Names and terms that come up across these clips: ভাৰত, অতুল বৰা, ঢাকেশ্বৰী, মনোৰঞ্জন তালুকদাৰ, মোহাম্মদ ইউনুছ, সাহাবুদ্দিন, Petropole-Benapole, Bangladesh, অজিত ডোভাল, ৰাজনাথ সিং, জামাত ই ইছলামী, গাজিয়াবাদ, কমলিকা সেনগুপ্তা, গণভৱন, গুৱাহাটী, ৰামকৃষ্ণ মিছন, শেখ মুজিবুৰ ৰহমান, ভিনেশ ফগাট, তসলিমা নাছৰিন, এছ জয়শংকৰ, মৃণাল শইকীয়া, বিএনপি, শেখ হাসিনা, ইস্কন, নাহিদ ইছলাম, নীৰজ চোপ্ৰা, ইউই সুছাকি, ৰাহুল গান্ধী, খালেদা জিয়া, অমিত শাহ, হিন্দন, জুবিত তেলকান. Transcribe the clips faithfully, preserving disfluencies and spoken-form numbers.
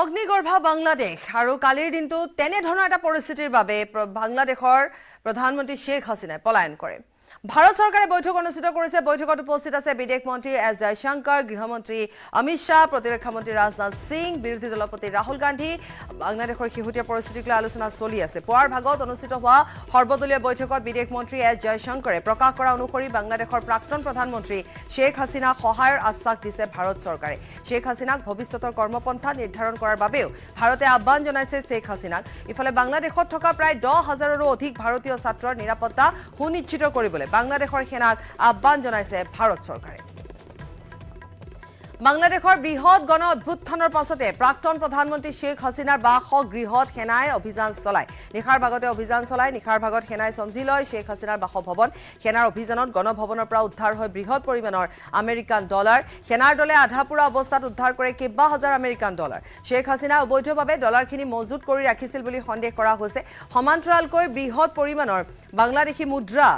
অগ্নিগর্ভা বাংলাদেশ আৰু কালিৰ দিনটো তেনে ধৰণৰ এটা পৰিস্থিতিৰ বাবে বাংলাদেশৰ প্ৰধানমন্ত্ৰী শেখ হাসিনাই পলায়ন কৰে ভাৰত চৰকাৰে বৈঠক অনুষ্ঠিত কৰিছে বৈঠকত উপস্থিত আছে বিদেশ মন্ত্ৰী এছ জয়শংকৰ গৃহমন্ত্ৰী অমিত শাহ প্ৰতিৰক্ষা মন্ত্ৰী ৰাজনাথ সিং বিৰোধী দলপতি ৰাহুল গান্ধী বাংলাদেশৰ খিহুতীয়া পৰিস্থিতিক লৈ আলোচনা চলি আছে পোৱাৰ ভাগত অনুষ্ঠিত হোৱা সৰ্বদলীয় বৈঠকত বিদেশ মন্ত্ৰী এছ জয়শংকৰে প্ৰকাশ কৰা অনুসৰি বাংলাদেশৰ প্ৰাক্তন প্ৰধানমন্ত্ৰী শেখ হাসিনা সহায়ৰ আশ্বাস দিছে ভাৰত চৰকাৰে শেখ হাসিনাক ভৱিষ্যতৰ কৰ্মপন্থা নিৰ্ধাৰণ কৰাৰ বাবে ভাৰতে আহ্বান জনাইছে শেখ হাসিনাক ইফালে বাংলাদেশত থকা প্ৰায় দহ হাজাৰৰো অধিক ভাৰতীয় ছাত্ৰৰ নিৰাপত্তা সুনিশ্চিত কৰিব বাংলাদেশৰ সেনাক আহ্বান জনাইছে ভাৰত চৰকাৰে বাংলাদেশৰ বৃহৎ গণ অভ্যুত্থানৰ পাছতে প্ৰাক্তন প্ৰধানমন্ত্ৰী শেখ হাসিনাৰ বাসগৃহত সেনাই অভিযান চলায় নিখাৰ ভাগতে অভিযান চলায় নিখাৰ ভাগত সেনাই সমজি লয় শেখ হাসিনাৰ বাসভৱন সেনাৰ অভিযানত গণভৱনৰ পৰা উদ্ধাৰ হয় বৃহৎ পৰিমাণৰ আমেৰিকান ডলাৰ সেনাৰ দলে আধাপুৰা অৱস্থাত উদ্ধাৰ কৰে কেইবা হাজাৰ আমেৰিকান ডলাৰ শেখ হাসিনা অবৈধভাৱে ডলাৰখিনি মজুত কৰি ৰাখিছিল বুলি সন্দেহ কৰা হৈছে সমান্তৰালকৈ বৃহৎ পৰিমাণৰ বাংলাদেশী মুদ্ৰা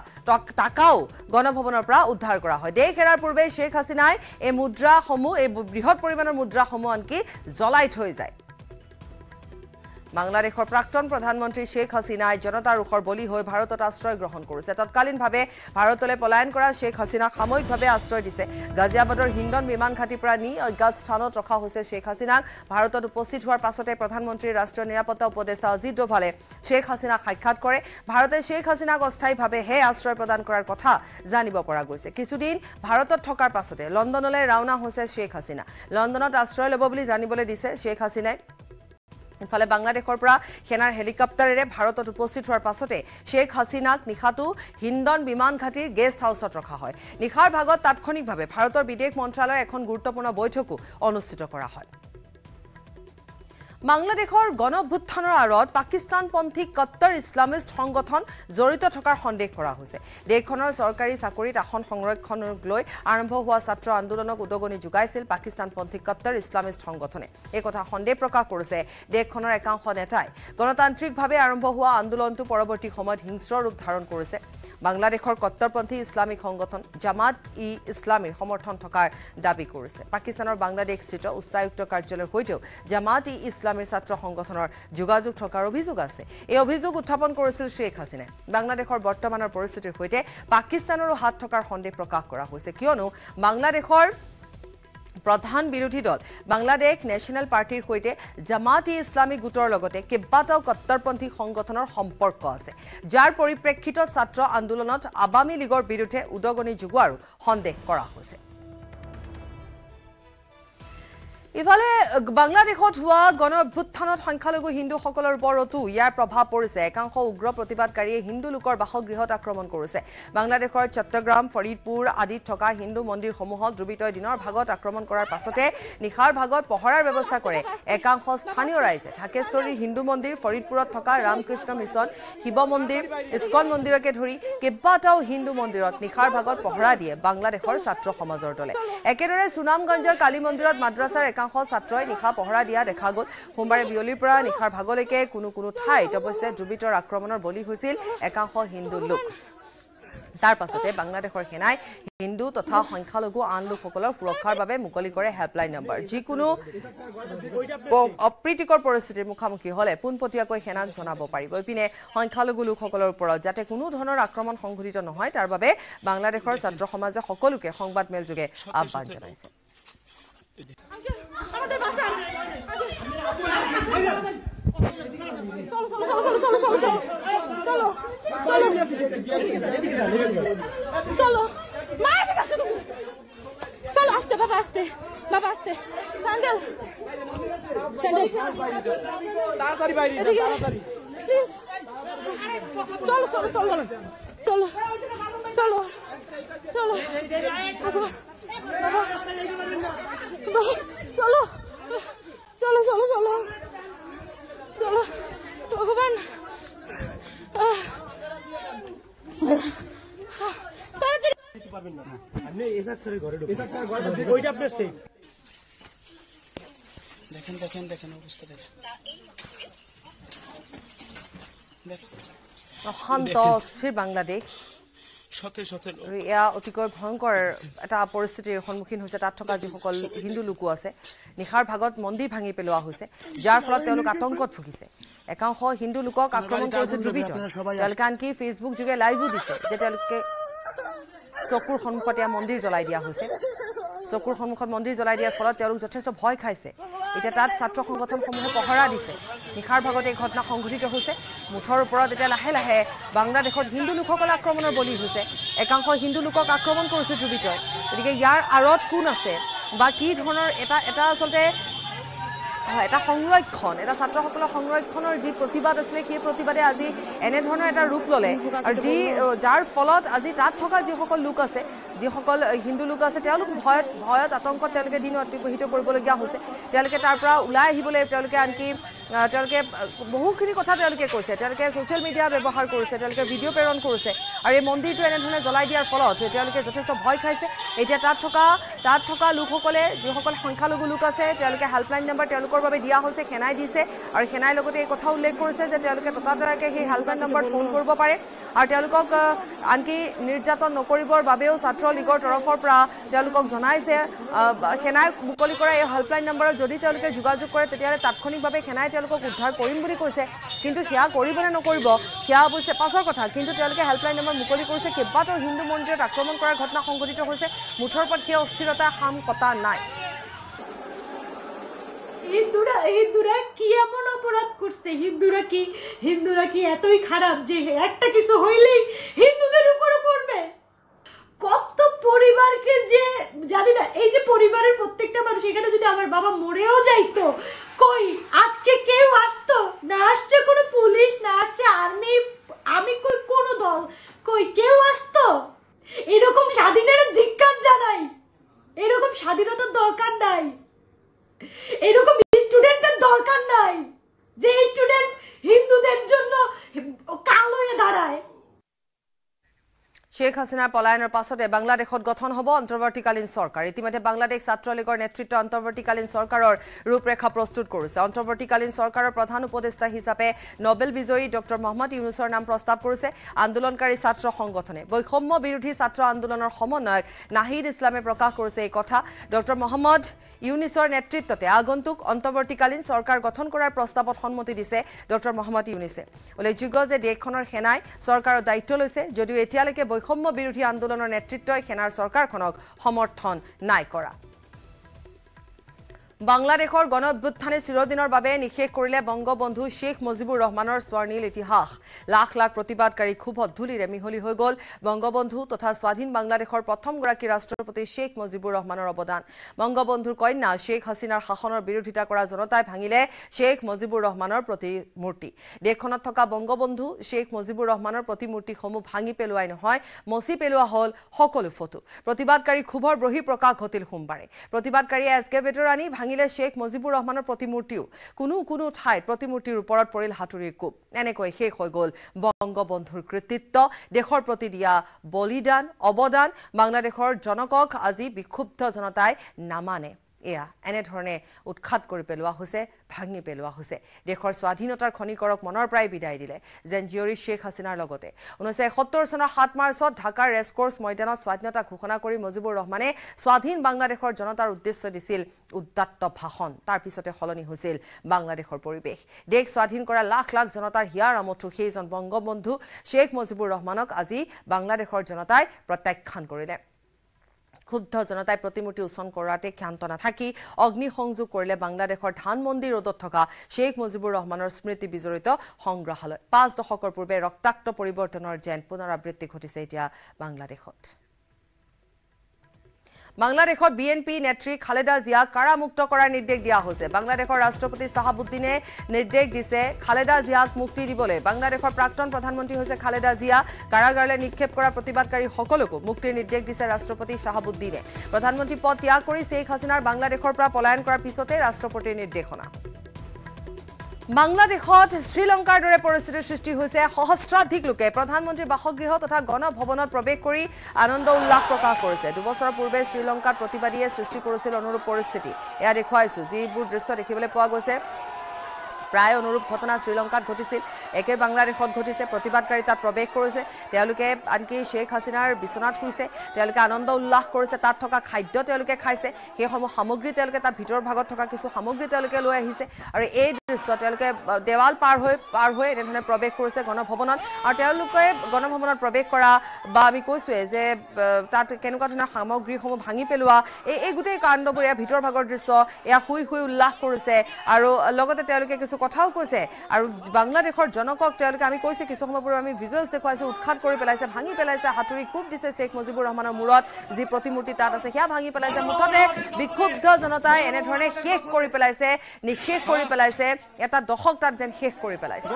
টাকাও গণভৱনৰ পৰা উদ্ধাৰ কৰা হয় দেশ এৰাৰ পূৰ্বে শেখ হাসিনাই এই মুদ্ৰা এই বৃহৎ পৰিমাণৰ মুদ্ৰা সমূহ আনকি জ্বলাই থৈ যায় বাংলাদেশৰ প্ৰাক্তন প্ৰধানমন্ত্ৰী শেখ হাসিনাই জনতা ৰোষৰ বলি হৈ ভাৰতত আশ্ৰয় গ্ৰহণ কৰিছে তৎকালীনভাৱে ভাৰতলৈ পলায়ন কৰা শেখ হাসিনাক সাময়িকভাৱে আশ্ৰয় দিছে গাজিয়াবাদৰ হিন্দন বিমান ঘাটিৰ পৰা নি অজ্ঞাত স্থানত ৰখা হৈছে শেখ হাসিনাক ভাৰতত উপস্থিত হোৱাৰ পাছতে প্ৰধানমন্ত্ৰীৰ ৰাষ্ট্ৰীয় নিৰাপত্তা উপদেষ্টা অজিত ডোভালে শেখ হাসিনাক সাক্ষাৎ কৰে ভাৰতে শেখ হাসিনাক অস্থায়ীভাৱে হে আশ্ৰয় প্ৰদান কৰাৰ কথা জানিব পৰা গৈছে কিছুদিন ভাৰতত থকাৰ পাছতে লণ্ডনলৈ ৰাওনা হৈছে শেখ হাসিনা লণ্ডনত আশ্ৰয় ল'ব বুলি জানিবলৈ দিছে শেখ হাসিনাই ইফালে বাংলাদেশৰ পৰা সেনাৰ হেলিকপ্টাৰেৰে ভাৰতত উপস্থিত হোৱাৰ পাছতে শেখ হাসিনাক নিখাটো হিন্দন বিমান ঘাটিৰ গেষ্ট হাউছত ৰখা হয় নিখাৰ ভাগত তাৎক্ষণিকভাৱে ভাৰতৰ বিদেশ মন্ত্ৰালয়ৰ এখন গুৰুত্বপূৰ্ণ বৈঠকো অনুষ্ঠিত কৰা হয় বাংলাদেশৰ গণ অভ্যুত্থানৰ আঁৰত পাকিস্তানপন্থী কট্টৰ ইছলামিষ্ট সংগঠন জড়িত থকাৰ সন্দেহ কৰা হৈছে দেশখনৰ চৰকাৰী চাকৰিত আসন সংৰক্ষণক লৈ আৰম্ভ হোৱা ছাত্ৰ আন্দোলনক উদগনি যোগাইছিল পাকিস্তানপন্থী কট্টৰ ইছলামিষ্ট সংগঠনে এই কথা সন্দেহ প্ৰকাশ কৰিছে দেশখনৰ একাংশ নেতাই গণতান্ত্ৰিকভাৱে আৰম্ভ হোৱা আন্দোলনটো পৰৱৰ্তী সময়ত হিংস্ৰ ৰূপ ধাৰণ কৰিছে বাংলাদেশৰ কট্টৰপন্থী ইছলামিক সংগঠন জামাত ই ইছলামীৰ সমৰ্থন থকাৰ দাবী কৰিছে পাকিস্তানৰ বাংলাদেশস্থিত উচ্চায়ুক্ত কাৰ্যালয়ৰ সৈতেও জামাত ই ইছলাম ছাত্ৰ সংগঠনৰ যোগাযোগ থকাৰ অভিযোগ আছে এই অভিযোগ উত্থাপন কৰিছিল শেখ হাসিনাই বাংলাদেশৰ বৰ্তমানৰ পৰিস্থিতিৰ সৈতে পাকিস্তানৰো হাত থকাৰ সন্দেহ প্ৰকাশ কৰা হৈছে কিয়নো বাংলাদেশৰ প্ৰধান বিৰোধী দল বাংলাদেশ নেশ্যনেল পাৰ্টিৰ সৈতে জামাত ই ইছলামী গোটৰ লগতে কেইবাটাও কট্টৰপন্থী সংগঠনৰ সম্পৰ্ক আছে যাৰ পৰিপ্ৰেক্ষিতত ছাত্ৰ আন্দোলনত আৱামী লীগৰ বিৰুদ্ধে উদগনি যোগোৱাৰ সন্দেহ কৰা হৈছে ইফালে বাংলাদেশত হোৱা গণ অভ্যুত্থানত সংখ্যালঘু হিন্দুসকলৰ ওপৰতো ইয়াৰ প্ৰভাৱ পৰিছে একাংশ উগ্ৰ প্ৰতিবাদকাৰীয়ে হিন্দু লোকৰ বাসগৃহত আক্ৰমণ কৰিছে বাংলাদেশৰ চট্টগ্ৰাম ফৰিদপুৰ আদিত থকা হিন্দু মন্দিৰসমূহত দুৰ্বৃত্তই দিনৰ ভাগত আক্ৰমণ কৰাৰ পাছতে নিশাৰ ভাগত পহৰাৰ ব্যৱস্থা কৰে একাংশ স্থানীয় ৰাইজে ঢাকেশ্বৰী হিন্দু মন্দিৰ ফৰিদপুৰত থকা ৰামকৃষ্ণ মিছন শিৱ মন্দিৰ ইস্কন মন্দিৰকে ধৰি কেইবাটাও হিন্দু মন্দিৰত নিশাৰ ভাগত পহৰা দিয়ে বাংলাদেশৰ ছাত্ৰ সমাজৰ দলে একেদৰে সুনামগঞ্জৰ কালী মন্দিৰত মাদ্ৰাছাৰ ছাত্ৰই নিশা পহৰা দিয়া দেখা গ'ল সোমবাৰে বিয়লিৰ পৰা নিশাৰ ভাগলৈকে কোনো কোনো ঠাইত অৱশ্যে দুৰ্বৃত্তৰ আক্ৰমণৰ বলি হৈছিল একাংশ হিন্দু লোক তাৰ পাছতে বাংলাদেশৰ সেনাই হিন্দু তথা সংখ্যালঘু আন লোকসকলৰ সুৰক্ষাৰ বাবে মুকলি কৰে হেল্পলাইন নম্বৰ যিকোনো অপ্ৰীতিকৰ পৰিস্থিতিৰ মুখামুখি হ'লে পোনপটীয়াকৈ সেনাক জনাব পাৰিব ইপিনে সংখ্যালঘু লোকসকলৰ ওপৰত যাতে কোনো ধৰণৰ আক্ৰমণ সংঘটিত নহয় তাৰ বাবে বাংলাদেশৰ ছাত্ৰ সমাজে সকলোকে সংবাদ মেল যোগে আহ্বান জনাইছে চলো চলো চলো চলো চলো চলো ভগবান দেখেন দেখেন দেখেন অবস্থা দেখেন অশান্ত অস্থির বাংলাদেশ শত শত লোক ইয়া অতিকৈ ভয়ঙ্কৰ এটা পৰিস্থিতিৰ সন্মুখীন হৈছে তাত থকা যিসকল হিন্দু লোকো আছে নিখাৰ ভাগত মন্দিৰ ভাঙি পেলোৱা হৈছে যাৰ ফলত তেওঁলোক আতংকত ভুগিছে একাংশ হিন্দু লোকক আক্ৰমণ কৰিছে জুবিত তেলকান কি ফেসবুক যোগে লাইভও দিছে যে তেওঁলোকে চকুৰ সন্মুখতিয়া মন্দিৰ জ্বলাই দিয়া হৈছে চকুৰ সন্মুখত মন্দিৰ জ্বলাই দিয়াৰ ফলত তেওঁলোক যথেষ্ট ভয় খাইছে এটা তাত ছাত্ৰ সংগঠনসমূহে পহৰা দিছে নিখাৰ ভাগত এই ঘটনা সংঘটিত হৈছে মুঠৰ ওপৰত এটা লাহে লাহে বাংলাদেশত হিন্দু লোকসকল আক্ৰমণৰ বলি হৈছে একাংশ হিন্দু লোকক আক্ৰমণ কৰিছে জুবিত এদিকে ইয়াৰ আৰত কোন আছে বা কি ধৰণৰ এটা এটা আসলে এটা সংৰক্ষণ এটা ছাত্রসকলৰ সংৰক্ষণৰ যি প্ৰতিবাদ আছিল সেই প্ৰতিবাদে আজি এনে ধৰণৰ এটা ৰূপ ললে আৰু যি যাৰ ফলত আজি তাত থকা যিসকল লোক আছে যিসকল হিন্দু লোক আছে তেওঁলোক ভয়ত ভয়ত আতংকত তেওঁলোকে দিন অতিবাহিত কৰিবলগা হৈছে তেওঁলোকে তাৰ পৰা উলাই আহিবলৈ তেওঁলোকে আনকি তেওঁলোকে বহুখিনি কথা তেওঁলোকে কৈছে তেওঁলোকে সোশ্যাল মিডিয়া ব্যৱহাৰ কৰিছে তেওঁলোকে ভিডিঅ' প্ৰেৰণ কৰিছে আৰু এই মন্দিৰটো এনে ধৰণে জ্বলাই দিয়াৰ ফলত তেওঁলোকে যথেষ্ট ভয় খাইছে এতিয়া তাত থকা তাত থকা লোকসকলে যিসকল সংখ্যালঘু লোক আছে তেওঁলোকে হেল্পলাইন নম্বৰ তেওঁলোক বাবে দিয়া হৈছে কেনাই দিছে আৰু কেনাই লগতে এই কথা উল্লেখ কৰিছে যে তেওঁলোকে ততাতয়াকে সেই হেল্পলাইন নম্বৰ ফোন কৰিব পাৰে আৰু তেওঁলোকক আনকি নিৰ্যাতন নকৰিবৰ বাবেও ছাত্ৰ লীগৰ তৰফৰ পৰা তেওঁলোকক জনাইছে কেনাই মুকলি কৰা এই হেল্পলাইন নম্বৰত যদি তেওঁলোকে যোগাযোগ কৰে তেতিয়ালে তাৎক্ষণিকভাৱে কেনাই তেওঁলোকক উদ্ধাৰ কৰিম বুলি কৈছে কিন্তু হেয়া কৰিবনে নকৰিব হেয়া অৱশ্যে পাছৰ কথা কিন্তু তেওঁলোকে হেল্পলাইন নম্বৰ মুকলি কৰিছে কেইবাটাও হিন্দু মন্দিৰত আক্ৰমণ কৰাৰ ঘটনা সংঘটিত হৈছে মুঠৰ ওপৰত সেই অস্থিৰতা হাম কটা নাই হিন্দুরা হিন্দুরা কি এমন অপরাধ করছে হিন্দুরা কি হিন্দুরা কি এতই খারাপ যে একটা কিছু হইলেই হিন্দুদের উপর করবে কত পরিবারকে যে জানি না এই যে পরিবারের প্রত্যেকটা মানুষ এখানে যদি আমার বাবা মরেও যাইতো কই আজকে কেউ আসতো না আসছে কোনো পুলিশ না আসছে আর্মি আমি কই কোনো দল কই কেউ আসতো এরকম স্বাধীনতার ধিক্কার জানাই এরকম স্বাধীনতার দরকার নাই এরকম স্টুডেন্টদের দরকার নাই যে স্টুডেন্ট হিন্দুদের জন্য কাল হয়ে দাঁড়ায় শেখ হাসিনাৰ পলায়নৰ পাছতে বাংলাদেশত গঠন হ'ব অন্তৰ্বৰ্তীকালীন চৰকাৰ ইতিমধ্যে বাংলাদেশ ছাত্ৰ লীগৰ নেতৃত্ব অন্তৰ্বৰ্তীকালীন চৰকাৰৰ ৰূপৰেখা প্ৰস্তুত কৰিছে অন্তৰ্বৰ্তীকালীন চৰকাৰৰ প্ৰধান উপদেষ্টা হিচাপে নোবেল বিজয়ী ডক্টৰ মোহাম্মদ ইউনুছৰ নাম প্ৰস্তাৱ কৰিছে আন্দোলনকাৰী ছাত্ৰ সংগঠনে বৈষম্য বিৰোধী ছাত্ৰ আন্দোলনৰ সমন্বয়ক নাহিদ ইছলামে প্ৰকাশ কৰিছে এই কথা ডক্টৰ মোহাম্মদ ইউনুছৰ নেতৃত্বতে আগন্তুক অন্তৰ্বৰ্তীকালীন চৰকাৰ গঠন কৰাৰ প্ৰস্তাৱত সন্মতি দিছে ডক্টৰ মোহাম্মদ ইউনুছে উল্লেখযোগ্য যে দেশখনৰ সেনাই চৰকাৰৰ দায়িত্ব লৈছে যদিও এতিয়ালৈকে বৈষম্য বিৰোধী আন্দোলনৰ নেতৃত্বই সেনাৰ চৰকাৰখনক সমৰ্থন নাই কৰা বাংলাদেশৰ গণ অভ্যুত্থানে চিৰদিনৰ বাবে নিষেধ কৰিলে বংগবন্ধু শেখ মুজিবুৰ ৰহমানৰ স্বৰ্ণীল ইতিহাস লাখ লাখ প্ৰতিবাদকাৰী ক্ষোভত ধুলিৰে মিহলি হৈ গ'ল বংগবন্ধু তথা স্বাধীন বাংলাদেশৰ প্ৰথমগৰাকী ৰাষ্ট্ৰপতি শেখ মুজিবুৰ ৰহমানৰ অৱদান বংগবন্ধুৰ কন্যা শেখ হাসিনাৰ শাসনৰ বিৰোধিতা কৰা জনতাই ভাঙিলে শেখ মুজিবুৰ ৰহমানৰ প্ৰতিমূৰ্তি দেশখনত থকা বংগবন্ধু শেখ মুজিবুৰ ৰহমানৰ প্ৰতিমূৰ্তিসমূহ ভাঙি পেলোৱাই নহয় মচি পেলোৱা হ'ল সকলো ফটো প্ৰতিবাদকাৰী ক্ষোভৰ বহি প্ৰকাশ ঘটিল সোমবাৰে প্ৰতিবাদকাৰীয়ে এস্কেভেটৰ আনি ভাঙিলে শেখ মুজিবুৰ ৰহমানৰ প্ৰতিমূৰ্তিও কোনো কোনো ঠাইত প্ৰতিমূৰ্তিৰ ওপৰত পৰিল হাতুৰিৰ কোপ এনেকৈ শেষ হৈ গ'ল বংগবন্ধুৰ কৃতিত্ব দেশৰ প্ৰতি দিয়া বলিদান অৱদান বাংলাদেশৰ জনকক আজি বিক্ষুব্ধ জনতাই নামানে এয়া এনে ধৰণে উৎখাত কৰি পেলোৱা হৈছে ভাঙি পেলোৱা হৈছে দেশৰ স্বাধীনতাৰ খনিকৰক মনৰ প্ৰায় বিদায় দিলে যেন জিয়ৰী শেখ হাসিনাৰ লগতে ঊনৈছশ এসত্তৰ চনৰ সাত মাৰ্চত ঢাকাৰ ৰেচকৰ্চ ময়দানত স্বাধীনতা ঘোষণা কৰি মুজিবুৰ ৰহমানে স্বাধীন বাংলাদেশৰ জনতাৰ উদ্দেশ্য দিছিল উদাত্ত ভাষণ তাৰ পিছতে সলনি হৈছিল বাংলাদেশৰ পৰিৱেশ দেশ স্বাধীন কৰা লাখ লাখ জনতাৰ হিয়াৰ আমঠু সেইজন বংগবন্ধু শেখ মুজিবুৰ ৰহমানক আজি বাংলাদেশৰ জনতাই প্ৰত্যাখ্যান কৰিলে ক্ষুব্ধ জনতাই প্ৰতিমূৰ্তি উচ্চন কৰাতে ক্ষান্ত নাথাকি অগ্নি সংযোগ কৰিলে বাংলাদেশৰ ধানমন্দিৰ ৰোডত থকা শেখ মুজিবুৰ ৰহমানৰ স্মৃতি বিজড়িত সংগ্ৰহালয় পাঁচ দশকৰ পূৰ্বে ৰক্তাক্ত পৰিৱৰ্তনৰ যেন পুনৰাবৃত্তি ঘটিছে এতিয়া বাংলাদেশত বাংলাদেশত বিএনপি নেত্রী খালেদা জিয়া কারামুক্ত কৰাৰ নিৰ্দেশ দিয়া হৈছে বাংলাদেশৰ ৰাষ্ট্ৰপতি সাহাবুদ্দিনে নিৰ্দেশ দিছে খালেদা জিয়াক মুক্তি দিবলৈ বাংলাদেশৰ প্ৰাক্তন প্ৰধানমন্ত্ৰী হৈছে খালেদা জিয়া কাৰাগাৰলৈ নিক্ষেপ কৰা প্ৰতিবাদকাৰী সকলকো মুক্তিৰ নিৰ্দেশ দিছে ৰাষ্ট্ৰপতি সাহাবুদ্দিনে প্ৰধানমন্ত্ৰী পদ ত্যাগ কৰি শেখ হাসিনাৰ বাংলাদেশৰ পৰা পলায়ন কৰাৰ পিছতে ৰাষ্ট্ৰপতিৰ নিৰ্দেশনা বাংলাদেশত শ্রীলঙ্কাৰ দৰে পৰিস্থিতিৰ সৃষ্টি হৈছে সহস্ৰাধিক লোকে প্ৰধানমন্ত্ৰীৰ বাসগৃহ তথা গণভৱনত প্ৰৱেশ কৰি আনন্দ উল্লাস প্ৰকাশ কৰিছে দুবছৰ পূৰ্বে শ্রীলঙ্কাত প্ৰতিবাদীয়ে সৃষ্টি কৰিছিল অনুৰূপ পৰিস্থিতি এয়া দেখুৱাইছো যিবোৰ দৃশ্য দেখিবলৈ পোৱা গৈছে প্রায় অনুরূপ ঘটনা শ্রীলঙ্কাত ঘটিছিল একে বাংলাদেশত ঘটিছে প্রতিবাদকারী তাত প্রবেশ কৰিছে তেওঁলোকে আনকি শেখ হাসিনাৰ বিছনাত শুইছে তেওঁলোকে আনন্দ উল্লাহ কৰিছে তাত থকা খাদ্য তেওঁলোকে খাইছে সেই সমূহ সামগ্ৰী তেওঁলোকে তাত ভিতৰ ভাগত থকা কিছু সামগ্ৰী তেওঁলোকে লৈ আহিছে আৰু এই দৃশ্য তেওঁলোকে দেৱাল পাৰ হৈ পাৰ হৈ এনেধৰণে প্ৰবেশ কৰিছে গণভৱনত আৰু তেওঁলোকে গণভৱনত প্ৰবেশ কৰা বা আমি কৈছো যে তাত কেনেকুৱা ধৰণৰ সামগ্ৰী সমূহ ভাঙি পেলোৱা এই এই গুটেই কাণ্ডবোৰে ভিতৰ ভাগৰ দৃশ্য এয়া হুই হুই উল্লাহ কৰিছে আৰু লগতে তেওঁলোকে কিছু কথাও কৈছে আৰু বাংলাদেশৰ জনকক তেওঁলোকে আমি কৈছে কিছু সময় পূৰ্বে আমি ভিজুৱেলছ দেখুৱাইছে উৎখাত কৰি পেলাইছে ভাঙি পেলাইছে হাতুৰি কোপ দিছে শেখ মুজিবুৰ ৰহমানৰ মূৰত যি প্ৰতিমূৰ্তি তাত আছে সেয়া ভাঙি পেলাইছে মুঠতে বিক্ষুব্ধ জনতাই এনে ধৰণে শেষ কৰি পেলাইছে নিশেষ কৰি পেলাইছে এটা দশক তাত যেন শেষ কৰি পেলাইছে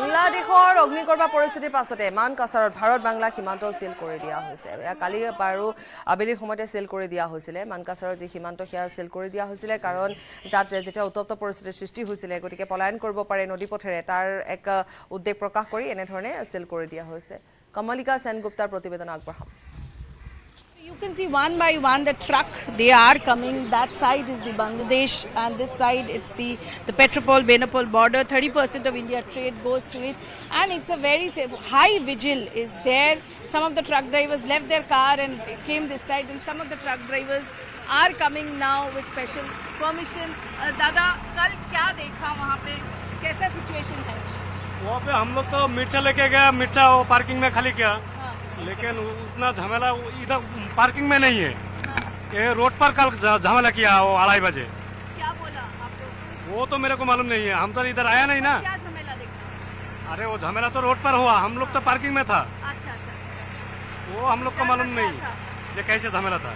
বাংলাদেশৰ অগ্নিগৰ্ভ পৰিস্থিতিৰ পাছতে মান কাছাৰত ভাৰত বাংলা সীমান্ত সিল কৰি দিয়া হৈছে কালি বাৰু আবেলি সময়তে সিল কৰি দিয়া হৈছিল মান কাছাৰৰ যে সীমান্ত হিয়া সিল কৰি দিয়া হৈছিল কাৰণ তাত যেটা উত্তপ্ত পৰিস্থিতিৰ সৃষ্টি হৈছিল গতিকে পলায়ন কৰিব পাৰে নদী পথেৰে তাৰ এক উদ্বেগ প্ৰকাশ কৰি এনে ধৰণে সিল কৰি দিয়া হৈছে কমলিকা সেনগুপ্তাৰ প্ৰতিবেদন আগবঢ়াম You can see one by one the truck, they are coming. That side is the Bangladesh and this side it's the, the Petropole-Benapole border. thirty percent of India trade goes to it and it's a very safe, high vigil is there. Some of the truck drivers left their car and came this side and some of the truck drivers are coming now with special permission. Uh, Dada, kal kya dekha wahan pe? Kaisa situation hai? Wahan pe hum log to mircha leke gaya, mircha wo parking mein khali kiya. लेकिन उतना झमेला इधर parking में नहीं है ये road पर कल झमेला किया वो अढ़ाई बजे क्या बोला आपको वो तो मेरे को मालूम नहीं है हम तो इधर आया नहीं ना क्या झमेला देखा अरे वो झमेला तो रोड पर हुआ हम लोग तो पार्किंग में था अच्छा अच्छा वो हम लोग को मालूम नहीं ये कैसे झमेला था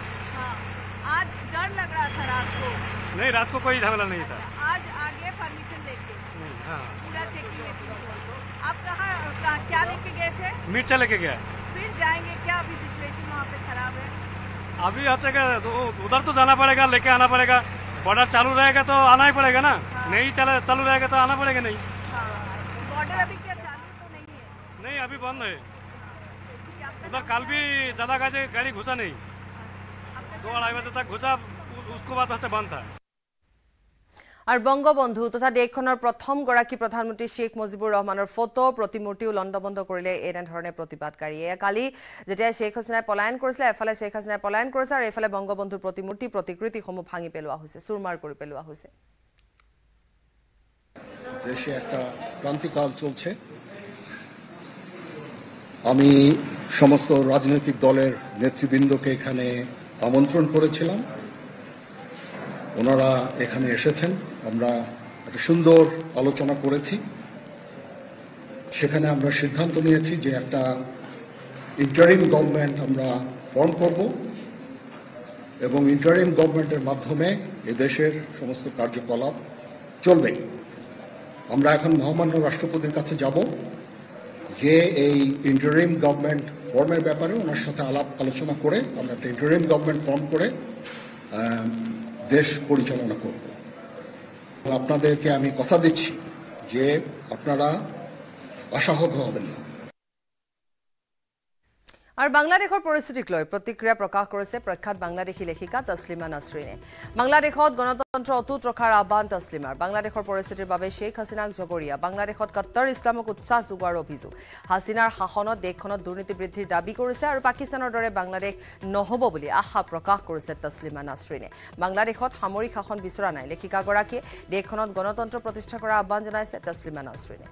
आज डर लग रहा था रात को नहीं रात को कोई झमेला नहीं था आज आगे परमिशन लेके पूरा चेकिंग आप कहाँ क्या लेके गए थे मिर्चा लेके गया फिर जाएंगे क्या अभी सिचुएशन वहाँ पे खराब है अभी अच्छा तो उधर तो जाना पड़ेगा लेके आना पड़ेगा बॉर्डर चालू रहेगा तो आना ही पड़ेगा ना हाँ। नहीं चला चालू रहेगा तो आना पड़ेगा नहीं हाँ। बॉर्डर अभी क्या चालू तो नहीं है नहीं अभी बंद है उधर कल भी ज्यादा गाड़ी घुसा नहीं दो अढ़ाई बजे तक घुसा उसको बाद अच्छा बंद था आर बंगबंधु तथा देशखনৰ प्रथम গৰাকী প্ৰধানমন্ত্ৰী শেখ মুজিবুৰ ৰহমানৰ ফটো প্ৰতিমূৰ্তিও লণ্ডবন্ধ কৰিলে এনে ধৰণে প্ৰতিবাদকাৰীয়ে কালি যেতিয়া শেখ হাসিনাই পলায়ন কৰিছিল এফালে শেখ হাসিনাই পলায়ন কৰিছে আৰু এফালে বংগবন্ধুৰ প্ৰতিমূৰ্তি প্ৰতিকৃতি সমূহ ভাঙি পেলোৱা হৈছে চুৰমাৰ কৰি পেলোৱা হৈছে দেশে একটা ক্ৰান্তিকাল চলছে আমি সমস্ত ৰাজনৈতিক দলৰ নেতৃবৃন্দকে এখানে আমন্ত্ৰণ করেছিলাম ওনারা এখানে এসেছেন আমরা একটা সুন্দর আলোচনা করেছি সেখানে আমরা সিদ্ধান্ত নিয়েছি যে একটা ইন্টারিম গভর্নমেন্ট আমরা ফর্ম করব এবং ইন্টারিম গভর্নমেন্টের মাধ্যমে এদেশের সমস্ত কার্যকলাপ চলবে আমরা এখন মহামান্য রাষ্ট্রপতির কাছে যাব যে এই ইন্টারিম গভর্নমেন্ট ফর্মের ব্যাপারে ওনার সাথে আলাপ আলোচনা করে আমরা একটা ইন্টারিম গভর্নমেন্ট ফর্ম করে দেশ পরিচালনা করব আপনাদেরকে আমি কথা দিচ্ছি যে আপনারা আশাহত হবেন না আর বাংলাদেশৰ পৰিস্থিতিক লৈ প্ৰতিক্ৰিয়া প্ৰকাশ কৰিছে প্ৰখ্যাত বাংলাদেশী লেখিকা তসলিমা নাছৰিনে বাংলাদেশত গণতন্ত্ৰ অটুট ৰখাৰ আহ্বান তসলিমাৰ বাংলাদেশৰ পৰিস্থিতিৰ বাবে শেখ হাসিনাক জগৰীয়া বাংলাদেশত কট্টৰ ইছলামক উৎসাহ যোগোৱাৰ অভিযোগ হাসিনাৰ শাসনত দেশখনত দুৰ্নীতি বৃদ্ধিৰ দাবী কৰিছে আৰু পাকিস্তানৰ দৰে বাংলাদেশ নহ'ব বুলি আশা প্ৰকাশ কৰিছে তসলিমা নাছৰিনে বাংলাদেশত সামৰিক শাসন বিচৰা নাই লেখিকাগৰাকীয়ে দেশখনত গণতন্ত্ৰ প্ৰতিষ্ঠা কৰাৰ আহ্বান জনাইছে তসলিমা নাছৰিনে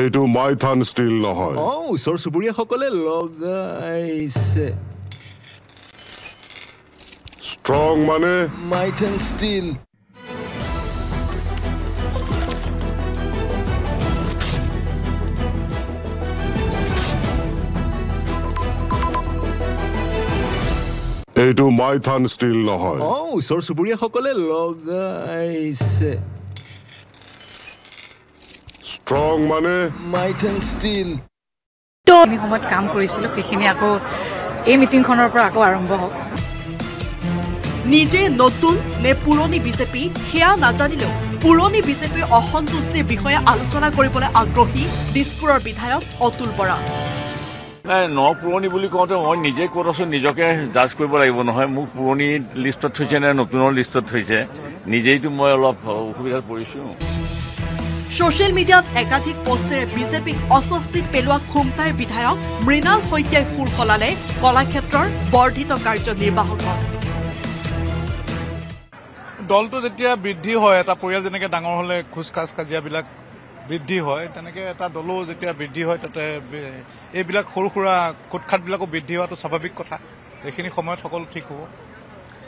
এইটো মাইথান ষ্টিল নহয় অ ওচৰ চুবুৰীয়া সকলে লগাইছে ষ্ট্ৰং মানে মাইথান ষ্টিল এইটো মাইথান ষ্টিল নহয় অ ওচৰ চুবুৰীয়া সকলে লগাইছে Strong money, might and steel. Don't know what camp is looking at. Anything on our নিজে নতুন নে পুরনি বিজেপি হেয়া না জানিলেও পুরনি বিজেপিৰ অসন্তুষ্টিৰ বিষয়ে আলোচনা কৰিবলৈ আগ্ৰহী দিছপুৰৰ বিধায়ক অতুল বৰা। নাই ন পুরনি বুলি কওঁতে মই নিজে কোৰাছো নিজকে জাজ কৰিব লাগিব নহয় মোক পুরনি লিষ্টত থৈছে নে নতুনৰ লিষ্টত থৈছে নিজেইটো মই অলপ অসুবিধাত পৰিছো। সোশ্যাল মিডিয়াত একাধিক পোস্টেৰে বিজেপিক অস্বস্তিত পেলোৱা খুমতাইৰ বিধায়ক মৃণাল শইকীয়াই ফুল সলালে কলাক্ষেত্ৰৰ বৰ্ধিত কাৰ্যনিৰ্বাহক। দলটো যেতিয়া বৃদ্ধি হয় এটা পৰিয়াল যেনেকৈ ডাঙৰ হলে খুচকাচ কাজিয়াবিলাক বৃদ্ধি হয় তেনেকৈ এটা দলো যেতিয়া বৃদ্ধি হয় তাতে এইবিলাক সৰু সুৰা খুটখাটবিলাকো বৃদ্ধি হোৱাটো স্বাভাৱিক কথা। এইখিনি সময়ত সকলো ঠিক হ'ব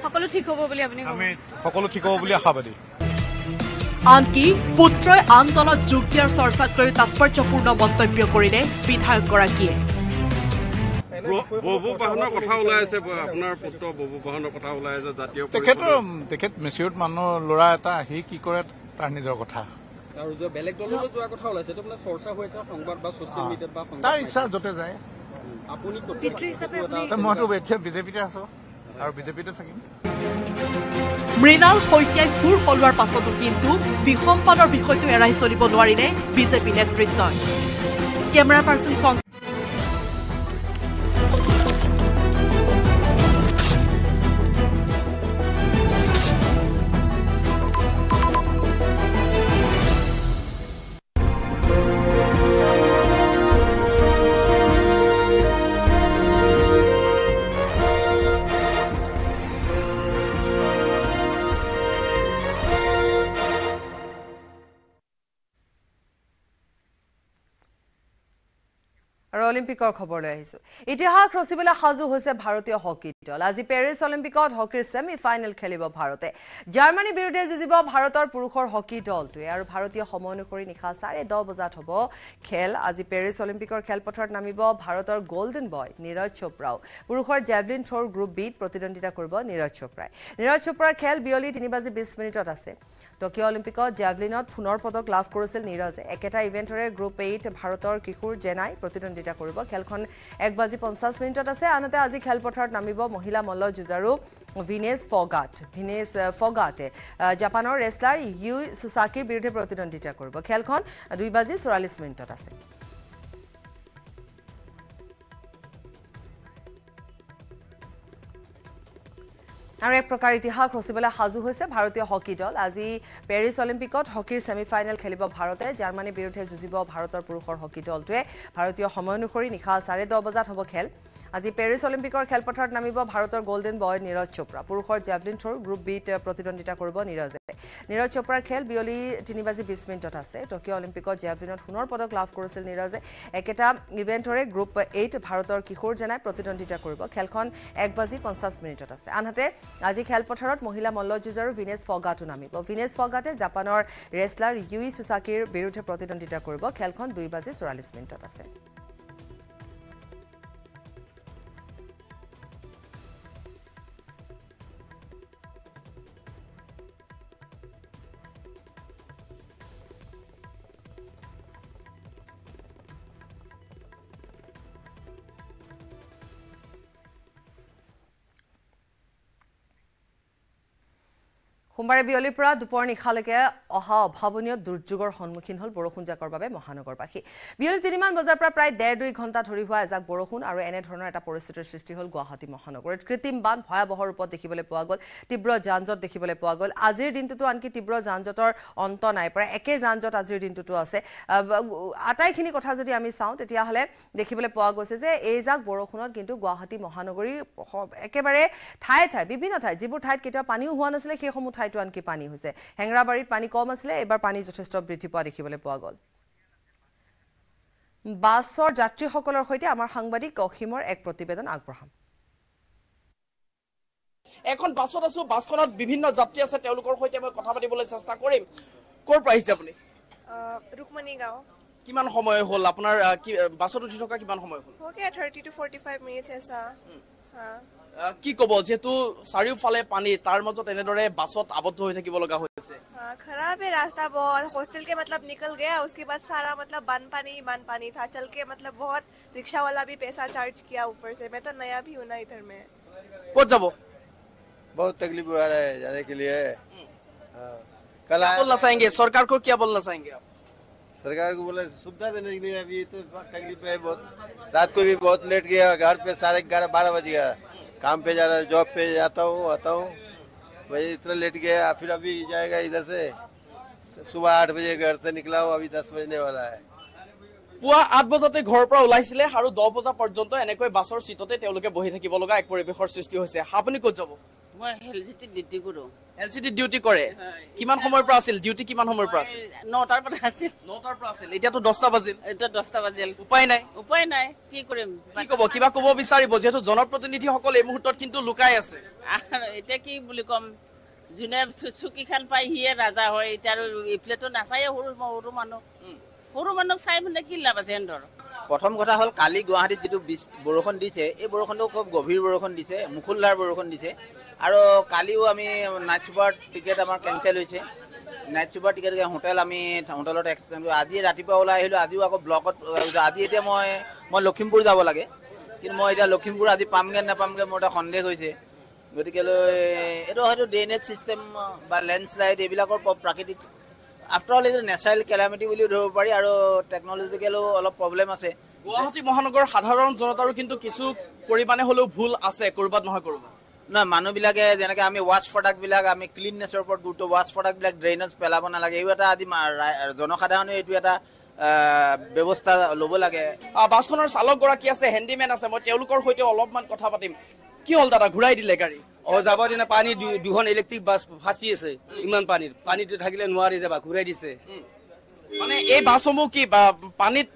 সকলো ঠিক হ'ব বুলি আপুনি আমি সকলো ঠিক হ'ব বুলি আশাবাদী। আনকি পুত্ৰই আন দলত যোগ দিয়াৰ চৰ্চাক লৈ তাৎপৰ্যপূৰ্ণ মন্তব্য কৰিলে বিধায়কগৰাকীয়ে। তেখেতৰ তেখেত মেচিউৰ মানুহ ল'ৰা এটা আহি কি কৰে তাৰ নিজৰ কথা তাৰ ইচ্ছা য'তে যায়। মইতো এতিয়া বিজেপিতে আছো আৰু বিজেপিতে থাকিম। মৃণাল শইকীয়াই সুৰ সলোৱাৰ পাছতো কিন্তু বিসম্পাদৰ বিষয়টো এৰাই চলিব নোৱাৰিলে বিজেপি নেতৃত্বই। কেমেৰা পাৰ্চন সং অলিম্পিকৰ খবৰলৈ আহিছো। ইতিহাস ৰচিবলৈ সাজু হৈছে ভাৰতীয় হকী দল। আজি পেৰিছ অলিম্পিকত হকীৰ ছেমি ফাইনেল খেলিব ভাৰতে। জাৰ্মানীৰ বিৰুদ্ধে যুঁজিব ভাৰতৰ পুৰুষৰ হকী দলটোৱে আৰু ভাৰতীয় সময় অনুসৰি নিশা চাৰে দহ বজাত হ'ব খেল। আজি পেৰিছ অলিম্পিকৰ খেলপথাৰত নামিব ভাৰতৰ গ'ল্ডেন বয় নীৰজ চোপ্ৰাও। পুৰুষৰ জেভলিন থ্ৰ'ৰ গ্ৰুপ বিত প্ৰতিদ্বন্দ্বিতা কৰিব নীৰজ চোপ্ৰাই। নীৰজ চোপ্ৰাৰ খেল বিয়লি তিনি বাজি বিশ মিনিটত আছে। টকিঅ' অলিম্পিকত জেভলিনত পুনৰ পদক লাভ কৰিছিল নীৰজে। একেটা ইভেণ্টৰে গ্ৰুপ এইট ভাৰতৰ কিশোৰ জেনাই প্ৰতিদ্বন্দ্বিতা কৰিব। খেলখন এক বাজি পঞ্চাছ মিনিটত আছে। আনহাতে আজি খেলপথাৰত নামিব মহিলা মল্ল যুঁজাৰু ভিনেশ ফগাট। ভিনেশ ফগাটে জাপানৰ ৰেছলাৰ ইউ সুছাকিৰ বিৰুদ্ধে প্ৰতিদ্বন্দ্বিতা কৰিব। খেলখন দুই বাজি চৌৰাল্লিছ মিনিটত আছে। আৰু এক প্ৰকাৰ ইতিহাস ৰচিবলৈ সাজু হৈছে ভাৰতীয় হকী দল। আজি পেৰিছ অলিম্পিকত হকীৰ ছেমি ফাইনেল খেলিব ভাৰতে। জাৰ্মানীৰ বিৰুদ্ধে যুঁজিব ভাৰতৰ পুৰুষৰ হকী দলটোৱে। ভাৰতীয় সময় অনুসৰি নিশা চাৰে দহ বজাত হ'ব খেল। আজি পেৰিছ অলিম্পিকৰ খেলপথাৰত নামিব ভাৰতৰ গ'ল্ডেন বয় নীৰজ চোপ্ৰা। পুৰুষৰ জেভলিন থ্ৰ'ৰ গ্ৰুপ বিত প্ৰতিদ্বন্দ্বিতা কৰিব নীৰজে। নীৰজ চোপ্ৰাৰ খেল বিয়লি তিনি বাজি বিশ মিনিটত আছে। টকিঅ' অলিম্পিকত জেভলিনত সোণৰ পদক লাভ কৰিছিল নীৰজে। একেটা ইভেণ্টৰে গ্ৰুপ এইট ভাৰতৰ কিশোৰ জেনাই প্ৰতিদ্বন্দ্বিতা কৰিব। খেলখন এক বাজি পঞ্চাছ মিনিটত আছে। আনহাতে আজি খেলপথাৰত মহিলা মল্ল যুঁজাৰু ভিনেশ ফগাটো নামিব। ভিনেশ ফগাটে জাপানৰ ৰেছলাৰ ইউই সুছাকিৰ বিৰুদ্ধে প্ৰতিদ্বন্দ্বিতা কৰিব। খেলখন দুই বাজি চৌৰাল্লিছ মিনিটত আছে। সোমবাৰে বিয়লিৰ পৰা দুপৰ নিশালৈকে অহা অভাৱনীয় দুৰ্যোগৰ সন্মুখীন হ'ল বৰষুণজাকৰ বাবে মহানগৰবাসী। বিয়লি তিনিমান বজাৰ পৰা প্ৰায় ডেৰ দুই ঘণ্টা ধৰি হোৱা এজাক বৰষুণ আৰু এনেধৰণৰ এটা পৰিস্থিতিৰ সৃষ্টি হ'ল গুৱাহাটী মহানগৰত। কৃত্ৰিম বান ভয়াৱহ ৰূপত দেখিবলৈ পোৱা গ'ল। তীব্ৰ যানজঁট দেখিবলৈ পোৱা গ'ল। আজিৰ দিনটোতো আনকি তীব্ৰ যানজঁটৰ অন্ত নাই। প্ৰায় একে যানজঁট আজিৰ দিনটোতো আছে। আটাইখিনি কথা যদি আমি চাওঁ তেতিয়াহ'লে দেখিবলৈ পোৱা গৈছে যে এইজাক বৰষুণত কিন্তু গুৱাহাটী মহানগৰী একেবাৰে ঠায়ে ঠায়ে বিভিন্ন ঠাইত যিবোৰ ঠাইত কেতিয়াও পানীও হোৱা নাছিলে সেইসমূহ ঠাইত আনকি পানী হৈছে। হেঙৰাবাৰীত পানী কম আছিলে, এবাৰ পানী যথেষ্ট বৃদ্ধি পোৱা দেখিবলৈ পোৱা গ'ল। বাছৰ যাত্ৰীসকলৰ সৈতে আমাৰ সাংবাদিক অসীমৰ এক প্ৰতিবেদন আগবঢ়াম। এখন বাছত আছো, বাছখনত বিভিন্ন যাত্ৰী আছে, তেওঁলোকৰ সৈতে মই কথা পাতিবলৈ চেষ্টা কৰিম। ক'ৰ পৰা আহিছে আপুনি? ৰুকমণি গাঁও। কিমান সময় হ'ল আপোনাৰ বাছত উঠি থকা? কিমান সময় হ'ল? ওকে ত্ৰিছ টু ফৰ্টি ফাইভ মিনিটছ আছে। কি কব, যেহেতু চাৰিওফালে পানী, তাৰ মাজত এনেদৰে বাছত আবদ্ধ হৈ থাকিব লগা হৈছে। খাৰাপ হে ৰাস্তা, বহুত হোষ্টেল কে মতলব নিকল গয়া, উসকে বাদ সারা মতলব বানপানী বানপানী থা। চল কে মতলব বহুত ৰিক্সাৱালা ভি পইচা চাৰ্জ কিয়া, ওপৰ সে মই তো নয়া ভি হুনা। ইধৰ মে ক'ত যাব? बहुत तकलीफ उठा रहा है जाने के लिए। कल आप बोलना चाहेंगे सरकार को, क्या बोलना चाहेंगे आप? सरकार को बोला सुविधा देने के लिए, अभी तो तकलीफ है बहुत। रात को भी बहुत लेट गया घर पे, साढ़े ग्यारह बारह बज गया। काम पे जा रहा है, जॉब पे जाता हूँ आता हूँ, भाई इतना लेट गया। फिर अभी जाएगा इधर से, सुबह आठ बजे घर से निकला हूँ, अभी दस बजने वाला है। पुआ आठ बजाते घर पर ओलाइसिले और दस बजा पर्यन्त एनेकै बासर सीटते तेलुके बहि থাকিব লগা एक परिवेशर सृष्टि হৈছে। আপুনি ক'ত যাব? মই এলজিটি ডিউটি কৰো। এলজিটি ডিউটি কৰে কিমান সময়ৰ পৰা আছিল ডিউটি? কিমান সময়ৰ পৰা আছিল? নটাৰ পৰা আছিল। নটাৰ পৰা আছিল, এতিয়া তো দহটা বাজিল। এতিয়া দহটা বাজিল, উপায় নাই, উপায় নাই, কি কৰিম? কি ক'ব, কিবা ক'ব বিচাৰিব? যেহেতু জনপ্ৰতিনিধি সকল এই মুহূৰ্তত কিন্তু লুকাই আছে। আৰু এতিয়া কি বুলি কম, জুনে সুকি খান পাই হিয়ে ৰাজা হয়। এতিয়া আৰু ইপ্লেটো নাচায়ে হৰু মৰু মানো হৰু মানো চাই মানে কি লাভ আছে এন্দৰ? প্ৰথম কথা হল কালি গুৱাহাটীত যেটো বৰষুণ দিছে, এই বৰষুণটো খুব গভীৰ বৰষুণ দিছে, মুখুলদাৰ বৰষুণ দিছে। আৰু কালিও আমি নাইট চুপাৰ টিকেট আমাৰ কেঞ্চেল হৈছে। নাইট চুপাৰ টিকেট হোটেল আমি হোটেলত এক্সটেণ্ড। আজি ৰাতিপুৱা ওলাই আহিলোঁ, আজিও আকৌ ব্লকত। আজি এতিয়া মই মই লখিমপুৰ যাব লাগে, কিন্তু মই এতিয়া লখিমপুৰ আজি পামগৈ নাপামগৈ মোৰ এটা সন্দেহ হৈছে। গতিকেলৈ এইটো হয়তো ড্ৰেইনেজ ছিষ্টেম বা লেণ্ডশ্লাইড এইবিলাকৰ প্ৰাকৃতিক, আফটাৰঅল এইটো নেচাৰেল কেলামিটি বুলিও ধৰিব পাৰি। আৰু টেকনলজিকেলো অলপ প্ৰব্লেম আছে। গুৱাহাটী মহানগৰ সাধাৰণ জনতাৰো কিন্তু কিছু পৰিমাণে হ'লেও ভুল আছে, ক'ৰবাত নহয় ক'ৰবাত। না মানুহবিলাকে যেনেকৈ আমি ৱাছ প্ৰডাক্টবিলাক আমি ক্লিননেছৰ ওপৰত গুৰুত্ব, ৱাছ প্ৰডাক্টবিলাক ড্ৰেইনেজ পেলাব নালাগে, এই এটা আজি জনসাধাৰণে এইটো এটা ব্যৱস্থা ল'ব লাগে। বাছখনৰ চালকগৰাকী আছে, হেণ্ডিমেন আছে, মই তেওঁলোকৰ সৈতে অলপমান কথা পাতিম। কি হ'ল দাদা, ঘূৰাই দিলে গাড়ী? অঁ যাব দিনা পানী দুখন ইলেক্ট্ৰিক বাছ ফাঁচি আছে, ইমান পানীত পানীটো থাকিলে নোৱাৰি যাবা, ঘূৰাই দিছে। মানে এই বাছসমূহ কি পানীত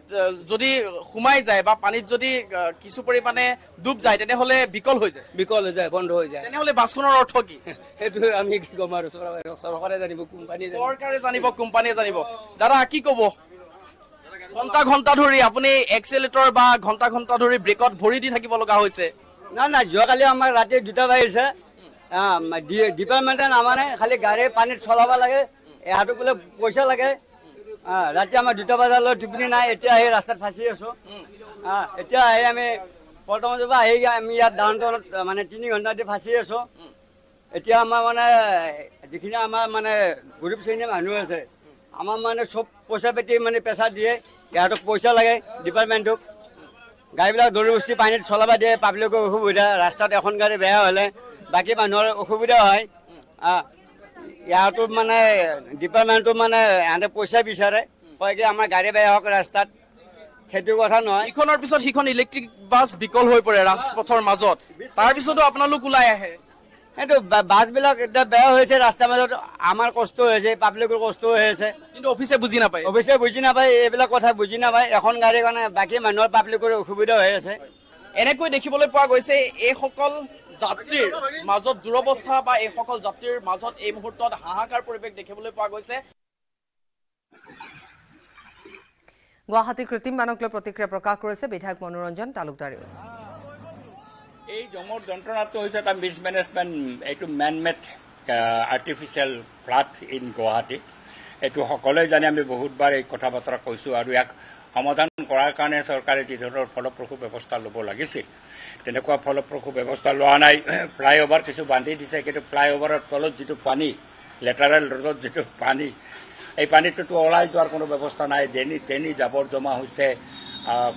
যদি সোমাই যায় বা পানীত যদি কিছু পৰিমাণে ডুব যায় তেনেহ'লে বিকল হৈ যায়, বিকল হৈ যায়, বন্ধ হৈ যায়। তেনেহ'লে বাছখনৰ অৰ্থ কি? সেইটো আমি কি ক'ম আৰু, চৰকাৰে জানিব, কোম্পানীয়ে জানিব, চৰকাৰে জানিব, কোম্পানীয়ে জানিব। দাদা কি ক'ব? ঘণ্টা ঘণ্টা ধৰি আপুনি এক্সেলেটৰ বা ঘণ্টা ঘণ্টা ধৰি ব্ৰেকত ভৰি দি থাকিব লগা হৈছে। না না, যোৱাকালি আমাৰ ৰাতি দুটা বাজিছে, ডিপাৰ্টমেণ্টে নামানে, খালি গাড়ী পানীত চলাব লাগে, এহাটো বোলে পইচা লাগে। ৰাতি আমাৰ দুটা বজালৈ টিপনি নাই, এতিয়া আহি ৰাস্তাত ফাঁচি আছোঁ। এতিয়া আহি আমি বৰ্তমান পৰা আহি আমি ইয়াত ডাউনটাউনত মানে তিনি ঘণ্টা দি ফাঁচি আছোঁ। এতিয়া আমাৰ মানে যিখিনি আমাৰ মানে গৰীব শ্ৰেণীৰ মানুহ আছে, আমাৰ মানে চব পইচা পাতি মানে প্ৰেছাৰ দিয়ে, সিহঁতক পইচা লাগে ডিপাৰ্টমেণ্টক। গাড়ীবিলাক দৌৰি বস্তি পানীত চলাব দিয়ে, পাব্লিকৰ অসুবিধা, ৰাস্তাত এখন গাড়ী বেয়া হ'লে বাকী মানুহৰ অসুবিধা হয়। ইয়াতো মানে ডিপাৰ্টমেণ্টটো মানে ইহঁতে পইচা বিচাৰে, কয় কি আমাৰ গাড়ী বেয়া হওক ৰাস্তাত, সেইটো কথা নহয়। ইখনৰ পিছত সিখন ইলেক্ট্ৰিক বাছ বিকল হৈ পৰে ৰাজপথৰ মাজত, তাৰপিছতো আপোনালোক ওলাই আহে। এইটো বাছবিলাক এতিয়া বেয়া হৈছে ৰাস্তাৰ মাজত, আমাৰ কষ্ট হৈছে, পাব্লিকৰ কষ্ট হৈ আছে, কিন্তু অফিচে বুজি নাপায়, অফিচে বুজি নাপায়, এইবিলাক কথা বুজি নাপায়। এখন গাড়ীৰ কাৰণে বাকী মানুহৰ পাব্লিকৰ অসুবিধা হৈ আছে। এনেকৈ দেখিবলৈ পোৱা গৈছে এইসকল যাত্ৰীৰ মাজত দুৰৱস্থা বা এইসকল যাত্ৰীৰ মাজত এই মুহূৰ্তত হাহাকাৰ পৰিৱেশ দেখিবলৈ পোৱা গৈছে। গুৱাহাটী কৃত্ৰিম বানক লৈ প্ৰতিক্ৰিয়া প্ৰকাশ কৰিছে বিধায়ক মনোৰঞ্জন তালুকদাৰেও। এই জমৰ যন্ত্ৰণাটো হৈছে এটা মিছমেনেজমেণ্ট, এইটো manmade artificial flood in গুৱাহাটী। এইটো সকলোৱে জানে, আমি বহুতবাৰ এই কথা বতৰা কৈছোঁ আৰু ইয়াক সমাধান কৰাৰ কাৰণে চৰকাৰে যিধৰণৰ ফলপ্ৰসূ ব্যৱস্থা ল'ব লাগিছিল তেনেকুৱা ফলপ্ৰসূ ব্যৱস্থা লোৱা নাই। ফ্লাইঅভাৰ কিছু বান্ধি দিছে, কিন্তু ফ্লাইঅভাৰৰ তলত যিটো পানী, লেটাৰেল ৰোডত যিটো পানী, এই পানীটোতো ওলাই যোৱাৰ কোনো ব্যৱস্থা নাই। যেনি তেনি জাবৰ জমা হৈছে,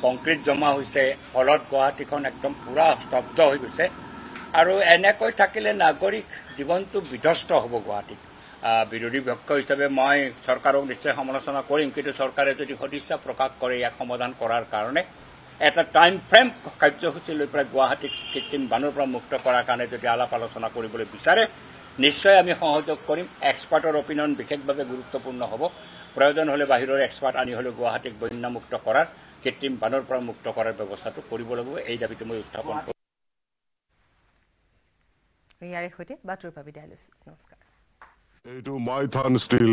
কংক্ৰিট জমা হৈছে, ফলত গুৱাহাটীখন একদম পূৰা স্তব্ধ হৈ গৈছে। আৰু এনেকৈ থাকিলে নাগৰিক জীৱনটো বিধ্বস্ত হ'ব। গুৱাহাটীত বিৰোধী পক্ষ হিচাপে মই চৰকাৰক নিশ্চয় সমালোচনা কৰিম, কিন্তু চৰকাৰে যদি সদিচ্ছা প্ৰকাশ কৰে ইয়াক সমাধান কৰাৰ কাৰণে এটা টাইম ফ্ৰেম কাৰ্যসূচী লৈ পেলাই গুৱাহাটীক কৃত্ৰিম বানৰ পৰা মুক্ত কৰাৰ কাৰণে যদি আলাপ আলোচনা কৰিবলৈ বিচাৰে নিশ্চয় আমি সহযোগ কৰিম। এক্সপাৰ্টৰ অপিনিয়ন বিশেষভাৱে গুৰুত্বপূৰ্ণ হ'ব। প্ৰয়োজন হ'লে বাহিৰৰ এক্সপাৰ্ট আনি হ'লেও গুৱাহাটীক বন্যামুক্ত কৰাৰ, কৃত্ৰিম বানৰ পৰা মুক্ত কৰাৰ ব্যৱস্থাটো কৰিব লাগিব, এই দাবীটো মই উত্থাপন কৰিম। এইটো মাইথান ষ্টিল।